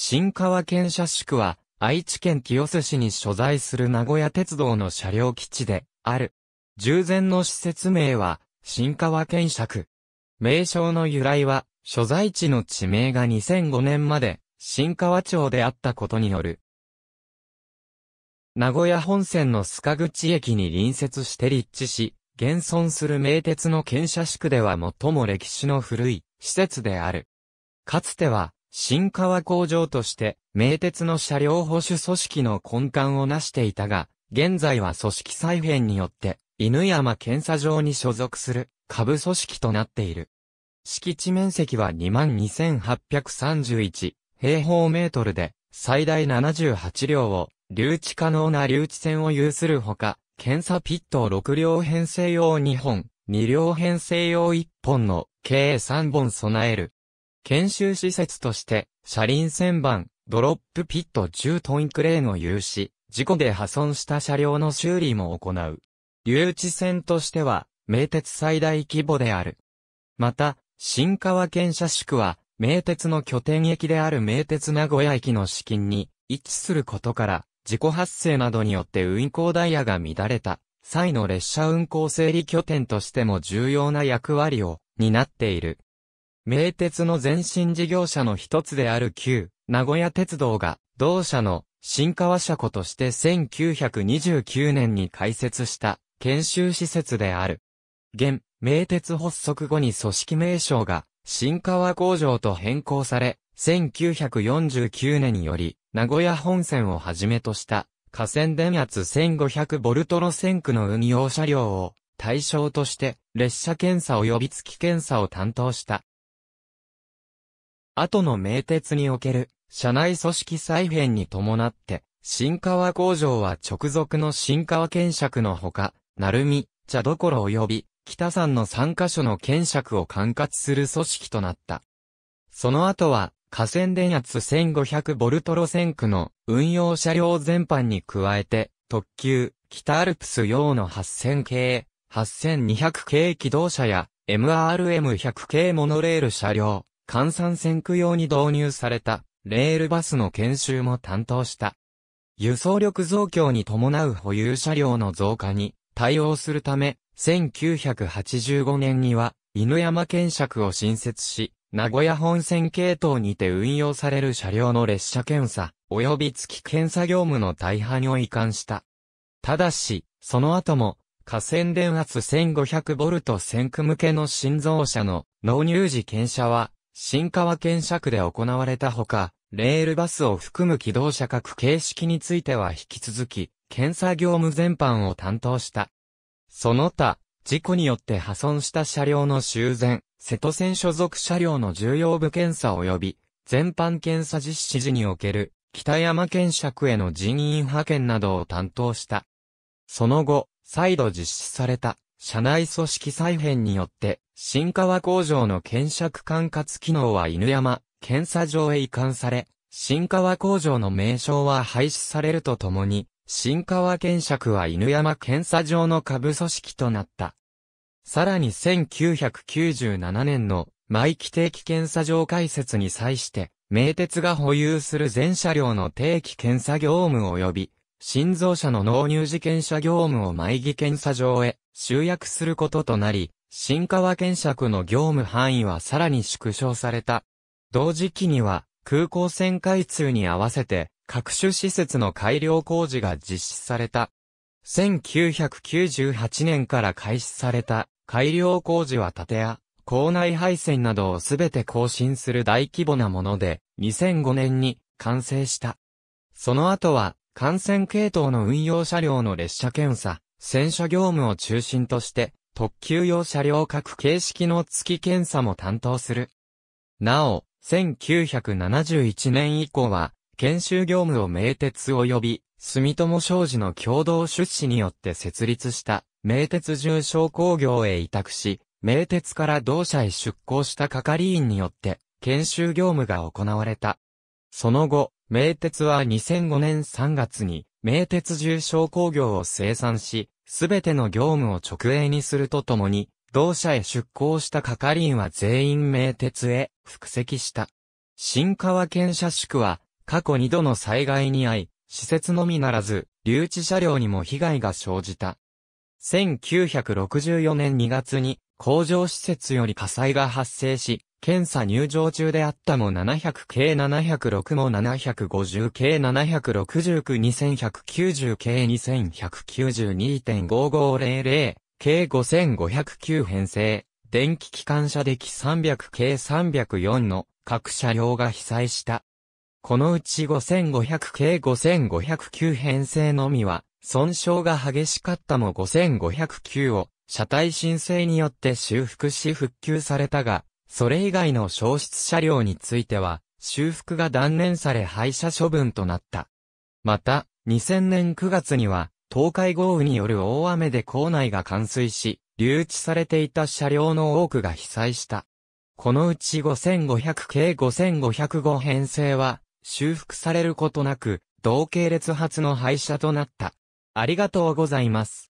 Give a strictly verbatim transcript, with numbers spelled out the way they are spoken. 新川県社宿は、愛知県清須市に所在する名古屋鉄道の車両基地で、ある。従前の施設名は、新川県社宿。名称の由来は、所在地の地名がにせんごねんまで、新川町であったことによる。名古屋本線の須賀口駅に隣接して立地し、現存する名鉄の県社宿では最も歴史の古い施設である。かつては、新川工場として、名鉄の車両保守組織の根幹を成していたが、現在は組織再編によって、犬山検査場に所属する下部組織となっている。敷地面積は にまんにせんはっぴゃくさんじゅういち 平方メートルで、最大ななじゅうはち両を、留置可能な留置線を有するほか、検査ピットをろく両編成用にほん、に両編成用いっぽんの計さんぼん備える。研修施設として、車輪旋盤、ドロップピットじゅうトンクレーンを有し、事故で破損した車両の修理も行う。留置線としては、名鉄最大規模である。また、新川県社宿は、名鉄の拠点駅である名鉄名古屋駅の至近に位置することから、事故発生などによって運行ダイヤが乱れた際の列車運行整理拠点としても重要な役割を担っている。名鉄の前身事業者の一つである旧名古屋鉄道が同社の新川車庫としてせんきゅうひゃくにじゅうきゅうねんに開設した研修施設である。現名鉄発足後に組織名称が新川工場と変更され、せんきゅうひゃくよんじゅうきゅうねんより、名古屋本線をはじめとした、架線電圧せんごひゃくボルト路線区の運用車両を対象として、列車検査及び月検査を担当した。後の名鉄における、社内組織再編に伴って、新川工場は直属の新川県社のほか、鳴海、茶所及び、北山のさんカ所の県社を管轄する組織となった。その後は、架線電圧せんごひゃくボルト路線区の運用車両全般に加えて、特急、北アルプス用のはっせん系、はっせんにひゃく系機動車や エムアールエムひゃく 系モノレール車両、関山線区用に導入されたレールバスの研修も担当した。輸送力増強に伴う保有車両の増加に対応するため、せんきゅうひゃくはちじゅうごねんには犬山県社を新設し、名古屋本線系統にて運用される車両の列車検査、及び月検査業務の大半を移管した。ただし、その後も、架線電圧せんごひゃくボルト線区向けの新造車の納入時検車は、新川県社区で行われたほか、レールバスを含む機動車各形式については引き続き、検査業務全般を担当した。その他、事故によって破損した車両の修繕、瀬戸線所属車両の重要部検査及び、全般検査実施時における、北山県社への人員派遣などを担当した。その後、再度実施された、社内組織再編によって、新川工場の検車管轄機能は犬山、検査場へ移管され、新川工場の名称は廃止されるとともに、新川県社は犬山検査場の下部組織となった。さらにせんきゅうひゃくきゅうじゅうななねんの毎期定期検査場開設に際して、名鉄が保有する全車両の定期検査業務及び、新造車の納入時検査業務を毎期検査場へ集約することとなり、新川県社の業務範囲はさらに縮小された。同時期には、空港線開通に合わせて、各種施設の改良工事が実施された。せんきゅうひゃくきゅうじゅうはちねんから開始された。改良工事は建屋、構内配線などをすべて更新する大規模なもので、にせんごねんに完成した。その後は、幹線系統の運用車両の列車検査、洗車業務を中心として、特急用車両各形式の月検査も担当する。なお、せんきゅうひゃくななじゅういちねん以降は、研修業務を名鉄及び、住友商事の共同出資によって設立した。名鉄重商工業へ委託し、名鉄から同社へ出向した係員によって、研修業務が行われた。その後、名鉄はにせんごねんさんがつに、名鉄重商工業を清算し、すべての業務を直営にするとともに、同社へ出向した係員は全員名鉄へ、復籍した。新川県社宿は、過去にどの災害に遭い、施設のみならず、留置車両にも被害が生じた。せんきゅうひゃくろくじゅうよねんにがつに工場施設より火災が発生し、検査入場中であったもななひゃくけいななひゃくろくもななひゃくごじゅうけいななひゃくろくじゅうきゅうにせんひゃくきゅうじゅう計 にせんひゃくきゅうじゅうにてんごーごーぜろぜろ 計ごせんごひゃくきゅう編成、電気機関車デキさんびゃく計さんびゃくよんの各車両が被災した。このうちごせんごひゃく計ごせんごひゃくきゅう編成のみは、損傷が激しかったもごせんごひゃくきゅうを、車体申請によって修復し復旧されたが、それ以外の焼失車両については、修復が断念され廃車処分となった。また、にせんねんくがつには、東海豪雨による大雨で構内が冠水し、留置されていた車両の多くが被災した。このうちごせんごひゃく系ごせんごひゃくご編成は、修復されることなく、同系列発の廃車となった。ありがとうございます。